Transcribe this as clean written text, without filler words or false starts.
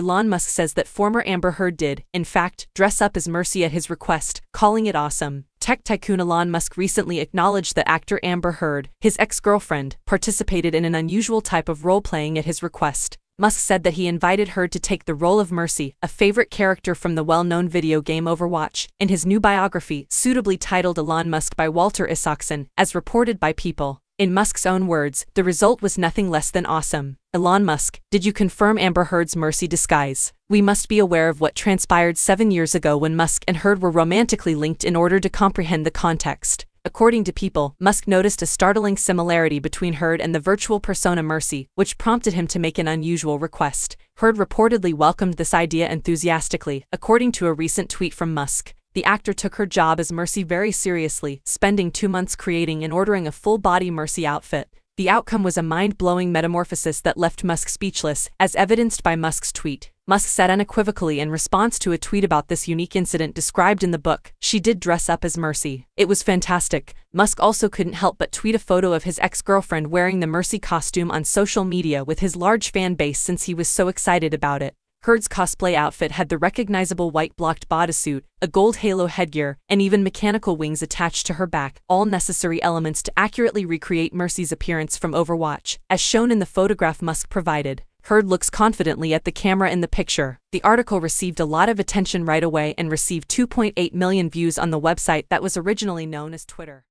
Elon Musk says that former Amber Heard did, in fact, dress up as Mercy at his request, calling it awesome. Tech tycoon Elon Musk recently acknowledged that actor Amber Heard, his ex-girlfriend, participated in an unusual type of role-playing at his request. Musk said that he invited Heard to take the role of Mercy, a favorite character from the well-known video game Overwatch, in his new biography, suitably titled Elon Musk by Walter Isaacson, as reported by People. In Musk's own words, the result was nothing less than awesome. Elon Musk, did you confirm Amber Heard's Mercy disguise? We must be aware of what transpired 7 years ago when Musk and Heard were romantically linked in order to comprehend the context. According to People, Musk noticed a startling similarity between Heard and the virtual persona Mercy, which prompted him to make an unusual request. Heard reportedly welcomed this idea enthusiastically, according to a recent tweet from Musk. The actor took her job as Mercy very seriously, spending 2 months creating and ordering a full-body Mercy outfit. The outcome was a mind-blowing metamorphosis that left Musk speechless, as evidenced by Musk's tweet. Musk said unequivocally in response to a tweet about this unique incident described in the book, "She did dress up as Mercy. It was fantastic." Musk also couldn't help but tweet a photo of his ex-girlfriend wearing the Mercy costume on social media with his large fan base since he was so excited about it. Heard's cosplay outfit had the recognizable white blocked bodysuit, a gold halo headgear, and even mechanical wings attached to her back, all necessary elements to accurately recreate Mercy's appearance from Overwatch, as shown in the photograph Musk provided. Heard looks confidently at the camera in the picture. The article received a lot of attention right away and received 2.8 million views on the website that was originally known as Twitter.